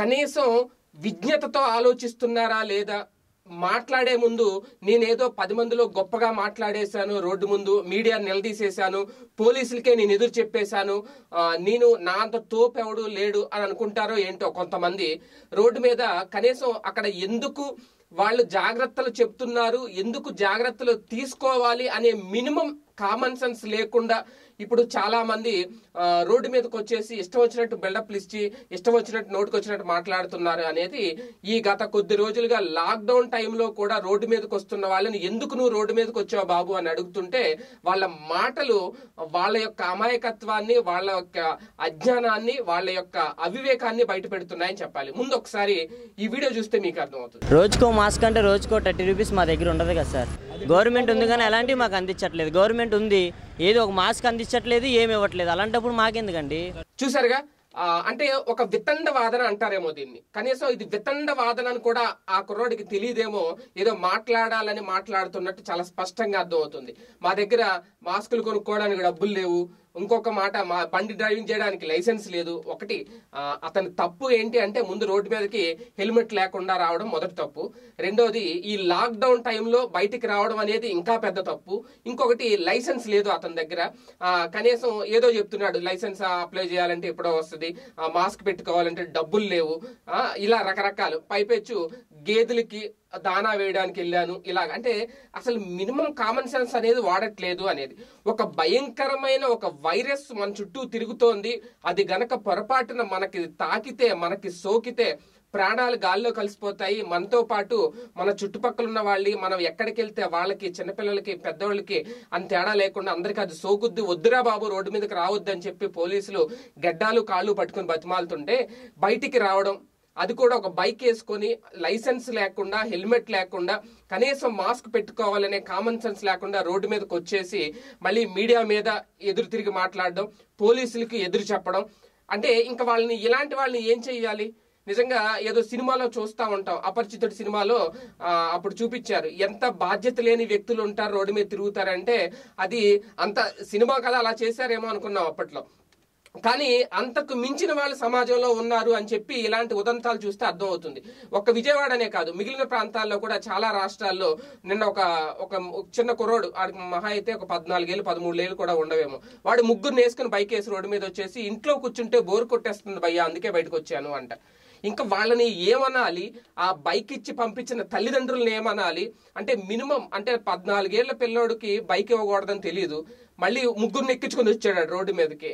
కనీసం విజ్ఞతతో ఆలోచిస్తున్నారా లేదా? మాట్లాడే ముందు నేనేదో 10 మందిలో గొప్పగా మాట్లాడేశాను, రోడ్డు ముందు మీడియా నిలదీసేశాను, పోలీసులకే నేను ఎదురు చెప్పేశాను, నేను నా అంత తోపెవడు లేడు అని అనుకుంటారో ఏంటో కొంతమంది రోడ్డు మీద. కనీసం అక్కడ ఎందుకు వాళ్ళు జాగ్రత్తలు చెప్తున్నారు, ఎందుకు జాగ్రత్తలు తీసుకోవాలి అనే మినిమం కామన్ సెన్స్ లేకుండా ఇప్పుడు చాలా మంది రోడ్డు మీదకి వచ్చేసి ఇష్టం వచ్చినట్టు బిల్డప్లు ఇచ్చి ఇష్టం వచ్చినట్టు నోటికి వచ్చినట్టు మాట్లాడుతున్నారు అనేది ఈ గత కొద్ది రోజులుగా లాక్డౌన్ టైంలో కూడా రోడ్డు మీదకి వస్తున్న వాళ్ళని ఎందుకు నువ్వు రోడ్డు మీదకి వచ్చావు బాబు అని అడుగుతుంటే వాళ్ళ మాటలు వాళ్ళ యొక్క అమాయకత్వాన్ని, వాళ్ళ యొక్క అజ్ఞానాన్ని, వాళ్ళ యొక్క అవివేకాన్ని బయట పెడుతున్నాయని చెప్పాలి. ముందు ఒకసారి ఈ వీడియో చూస్తే మీకు అర్థమవుతుంది. రోజుకో మాస్క్ అంటే రోజుకో 30 రూపీస్ మా దగ్గర ఉండదు కదా సార్. గవర్నమెంట్ ఉంది కానీ అలాంటివి మాకు అందించట్లేదు. గవర్నమెంట్ ఉంది, ఏదో ఒక మాస్క్ అందించట్లేదు, ఏమి ఇవ్వట్లేదు. అలాంటప్పుడు మాకెందుకండి? చూసారుగా, అంటే ఒక వితండ వాదన అంటారేమో దీన్ని. కనీసం ఇది వితండ వాదన అని కూడా ఆ కుర్రోడికి తెలియదేమో, ఏదో మాట్లాడాలని మాట్లాడుతున్నట్టు చాలా స్పష్టంగా అర్థమవుతుంది. మా దగ్గర మాస్కులు కొనుక్కోవడానికి డబ్బులు లేవు, ఇంకొక మాట మా బండి డ్రైవింగ్ చేయడానికి లైసెన్స్ లేదు. ఒకటి అతని తప్పు ఏంటి అంటే ముందు రోడ్డు మీదకి హెల్మెట్ లేకుండా రావడం మొదటి తప్పు. రెండోది ఈ లాక్డౌన్ టైంలో బయటికి రావడం అనేది ఇంకా పెద్ద తప్పు. ఇంకొకటి లైసెన్స్ లేదు అతని దగ్గర. కనీసం ఏదో చెప్తున్నాడు, లైసెన్స్ అప్లై చేయాలంటే ఎప్పుడో వస్తుంది, మాస్క్ పెట్టుకోవాలంటే డబ్బులు లేవు, ఇలా రకరకాలు. పైపెచ్చు గేదెలకి దానా వేయడానికి వెళ్ళాను ఇలాగ. అంటే అసలు మినిమం కామన్ సెన్స్ అనేది వాడట్లేదు అనేది. ఒక భయంకరమైన ఒక వైరస్ మన చుట్టూ తిరుగుతోంది. అది గనక పొరపాటున మనకి తాకితే, మనకి సోకితే ప్రాణాలు గాల్లో కలిసిపోతాయి. మనతో పాటు మన చుట్టుపక్కల ఉన్న వాళ్ళు, మనం ఎక్కడికి వెళ్తే వాళ్ళకి, చిన్నపిల్లలకి, పెద్దవాళ్ళకి అని తేడా లేకుండా అందరికీ అది సోకుద్ది. వద్దురా బాబు రోడ్డు మీదకి రావద్దని చెప్పి పోలీసులు గడ్డాలు కాళ్ళు పట్టుకుని బతిమాలుతుంటే బయటికి రావడం, అది కూడా ఒక బైక్ వేసుకొని లైసెన్స్ లేకుండా, హెల్మెట్ లేకుండా, కనీసం మాస్క్ పెట్టుకోవాలనే కామన్ సెన్స్ లేకుండా రోడ్డు మీదకి వచ్చేసి మళ్ళీ మీడియా మీద ఎదురు తిరిగి మాట్లాడడం, పోలీసులకి ఎదురు చెప్పడం. అంటే ఇంకా వాళ్ళని, ఇలాంటి వాళ్ళని ఏం చెయ్యాలి? నిజంగా ఏదో సినిమాలో చూస్తూ ఉంటాం, అపరిచితుడి సినిమాలో అప్పుడు చూపించారు ఎంత బాధ్యత లేని వ్యక్తులు ఉంటారు రోడ్డు మీద తిరుగుతారంటే. అది అంత సినిమా కదా, అలా చేశారేమో అనుకున్నాం అప్పట్లో. కానీ అంతకు మించిన వాళ్ళు సమాజంలో ఉన్నారు అని చెప్పి ఇలాంటి ఉదంతాలు చూస్తే అర్థమవుతుంది. ఒక్క విజయవాడనే కాదు, మిగిలిన ప్రాంతాల్లో కూడా చాలా రాష్ట్రాల్లో. నిన్న ఒక చిన్న కుర్రోడు, వాడికి మహా అయితే ఒక 14 ఏళ్ళు 13 ఏళ్ళు కూడా ఉండవేమో, వాడు ముగ్గురు వేసుకుని బైక్ వేసి రోడ్డు మీద వచ్చేసి ఇంట్లో కూర్చుంటే బోర్ కొట్టేస్తుంది భయ్యా అందుకే బయటకు వచ్చాను అంట. ఇంకా వాళ్ళని ఏమనాలి? ఆ బైక్ ఇచ్చి పంపించిన తల్లిదండ్రులను ఏమనాలి? అంటే మినిమం, అంటే 14 ఏళ్ల పిల్లోడికి బైక్ ఇవ్వకూడదని తెలియదు, మళ్ళీ ముగ్గురిని ఎక్కించుకుని వచ్చాడు రోడ్డు మీదకి.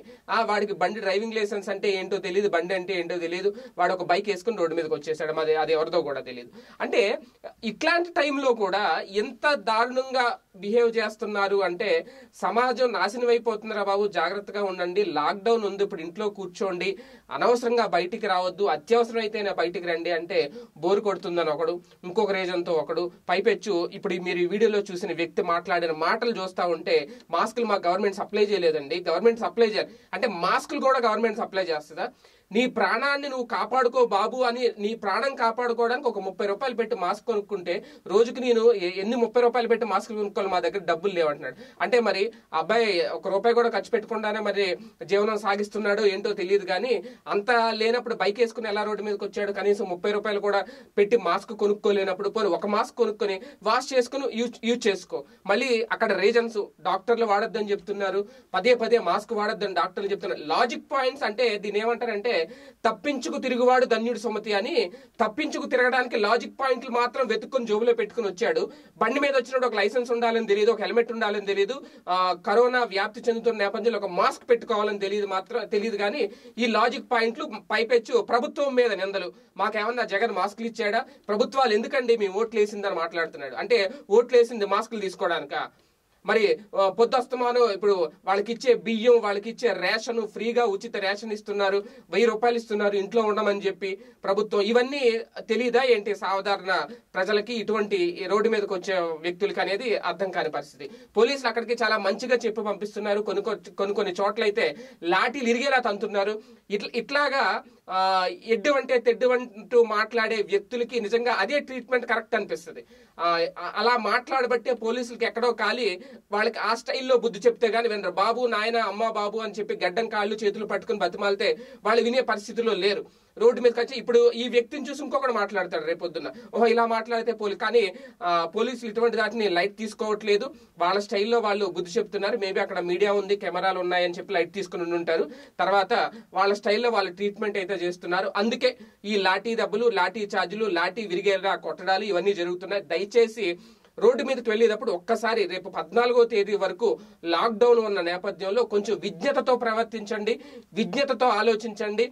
వాడికి బండి డ్రైవింగ్ లైసెన్స్ అంటే ఏంటో తెలియదు, బండి అంటే ఏంటో తెలియదు, వాడు ఒక బైక్ వేసుకుని రోడ్డు మీదకి వచ్చేసాడు, అది ఎవరిదో కూడా తెలియదు. అంటే ఇట్లాంటి టైంలో కూడా ఎంత దారుణంగా బిహేవ్ చేస్తున్నారు అంటే సమాజం నాశనం అయిపోతున్నారా బాబు, జాగ్రత్తగా ఉండండి, లాక్డౌన్ ఉంది, ఇప్పుడు ఇంట్లో కూర్చోండి, అనవసరంగా బయటికి రావద్దు, అత్యవసరం అయితేనే బయటికి రండి అంటే బోరు కొడుతుందని ఒకడు, ఇంకొక రీజన్తో ఒకడు, పైపెచ్చు ఇప్పుడు మీరు ఈ వీడియోలో చూసిన వ్యక్తి మాట్లాడిన మాటలు చూస్తూ ఉంటే మాస్కులు గవర్నమెంట్ సప్లై చేయలేదండి, గవర్నమెంట్ సప్లై చేయాలి అంటే మాస్కులు కూడా గవర్నమెంట్ సప్లై చేస్తుందా? నీ ప్రాణాన్ని నువ్వు కాపాడుకో బాబు అని, నీ ప్రాణం కాపాడుకోవడానికి ఒక 30 రూపాయలు పెట్టి మాస్క్ కొనుక్కుంటే రోజుకి నేను ఎన్ని 30 రూపాయలు పెట్టి మాస్క్ కొనుక్కోవాలి, మా దగ్గర డబ్బులు లేవంటున్నాడు. అంటే మరి అబ్బాయి 1 రూపాయి కూడా ఖర్చు పెట్టకుండానే మరి జీవనం సాగిస్తున్నాడు ఏంటో తెలియదు. కానీ అంత లేనప్పుడు బైక్ వేసుకుని ఎలా రోడ్డు మీదకి వచ్చాడు? కనీసం 30 రూపాయలు కూడా పెట్టి మాస్క్ కొనుక్కోలేనప్పుడు పోనీ ఒక మాస్క్ కొనుక్కొని వాష్ చేసుకుని యూజ్ చేసుకో. మళ్ళీ అక్కడ రీజన్స్, డాక్టర్లు వాడొద్దని చెప్తున్నారు, పదే మాస్క్ వాడొద్దని డాక్టర్లు చెప్తున్నారు. లాజిక్ పాయింట్స్ అంటే దీని ఏమంటారంటే తప్పించుకు తిరుగువాడు ధన్యుడు సుమతి అని. తప్పించుకు తిరగడానికి లాజిక్ పాయింట్లు మాత్రం వెతుక్కుని జోబులో పెట్టుకుని వచ్చాడు. బండి మీద వచ్చినప్పుడు ఒక లైసెన్స్ ఉండాలని తెలియదు, ఒక హెల్మెట్ ఉండాలని తెలియదు, కరోనా వ్యాప్తి చెందుతున్న నేపథ్యంలో ఒక మాస్క్ పెట్టుకోవాలని తెలియదు. కానీ ఈ లాజిక్ పాయింట్లు పైపెచ్చు ప్రభుత్వం మీద నిందలు, మాకేమన్నా జగన్ మాస్కులు ఇచ్చాడా, ప్రభుత్వాలు ఎందుకండి మీ ఓట్లు వేసిందని మాట్లాడుతున్నాడు. అంటే ఓట్లు వేసింది మాస్కులు తీసుకోవడానికా? మరి పొద్దుస్తమానం ఇప్పుడు వాళ్ళకి ఇచ్చే బియ్యం, వాళ్ళకి ఇచ్చే రేషన్, ఫ్రీగా ఉచిత రేషన్ ఇస్తున్నారు, 1000 రూపాయలు ఇస్తున్నారు ఇంట్లో ఉండమని చెప్పి ప్రభుత్వం, ఇవన్నీ తెలియదా ఏంటి సాధారణ ప్రజలకి, ఇటువంటి రోడ్డు మీదకి వచ్చే వ్యక్తులకి అనేది అర్థం కాని పరిస్థితి. పోలీసులు అక్కడికి చాలా మంచిగా చెప్పి పంపిస్తున్నారు, కొన్ని చోట్లయితే లాఠీలు ఇరిగేలా తంతున్నారు. ఇట్లాగా ఎడ్డువంటే తెడ్డువంటూ మాట్లాడే వ్యక్తులకి నిజంగా అదే ట్రీట్మెంట్ కరెక్ట్ అనిపిస్తుంది. అలా మాట్లాడబట్టే పోలీసులకి ఎక్కడో కాలి వాళ్ళకి ఆ స్టైల్లో బుద్ధి చెప్తే గానీ వినరు. బాబు, నాయన, అమ్మ, బాబు అని చెప్పి గడ్డం కాళ్ళు చేతులు పట్టుకుని బతిమాలితే వాళ్ళు వినే పరిస్థితిలో లేరు. రోడ్డు మీదకి వచ్చి ఇప్పుడు ఈ వ్యక్తిని చూసి ఇంకొకటి మాట్లాడతాడు రేపొద్దున, ఓహో ఇలా మాట్లాడితే కానీ పోలీసులు ఇటువంటి వాటిని లైట్ తీసుకోవట్లేదు, వాళ్ళ స్టైల్లో వాళ్ళు బుద్ధి చెప్తున్నారు. మేబీ అక్కడ మీడియా ఉంది, కెమెరాలు ఉన్నాయని చెప్పి లైట్ తీసుకుని ఉంటారు. తర్వాత వాళ్ళ స్టైల్లో వాళ్ళు ట్రీట్మెంట్ అయితే చేస్తున్నారు. అందుకే ఈ లాఠీ దెబ్బలు, లాఠీ ఛార్జీలు, లాఠీ విరిగేలా కొట్టడాలు ఇవన్నీ జరుగుతున్నాయి. దయచేసి రోడ్డు మీదకి వెళ్ళేటప్పుడు ఒక్కసారి రేపు 14వ తేదీ వరకు లాక్డౌన్ ఉన్న నేపథ్యంలో కొంచెం విజ్ఞతతో ప్రవర్తించండి, విజ్ఞతతో ఆలోచించండి.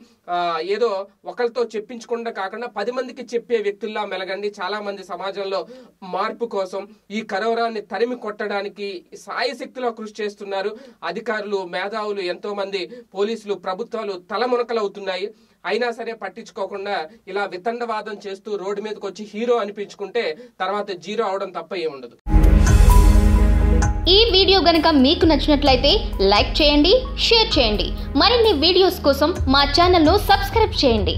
ఏదో ఒకరితో చెప్పించకుండా కాకుండా 10 మందికి చెప్పే వ్యక్తుల్లా మెలగండి. చాలా మంది సమాజంలో మార్పు కోసం ఈ కరోనాన్ని తరిమి కొట్టడానికి సాయశక్తిలో కృషి చేస్తున్నారు. అధికారులు, మేధావులు, ఎంతో మంది పోలీసులు, ప్రభుత్వాలు తలమునకలవుతున్నాయి. అయినా సరే పట్టించుకోకుండా ఇలా వితండవాదం చేస్తూ రోడ్డు మీదకి వచ్చి హీరో అనిపించుకుంటే తర్వాత జీరో అవడం తప్ప ఏముండదు. ఈ వీడియో గనక మీకు నచ్చినట్లయితే లైక్ చేయండి, షేర్ చేయండి. మరిన్ని వీడియోస్ కోసం మా ఛానల్ను సబ్స్క్రైబ్ చేయండి.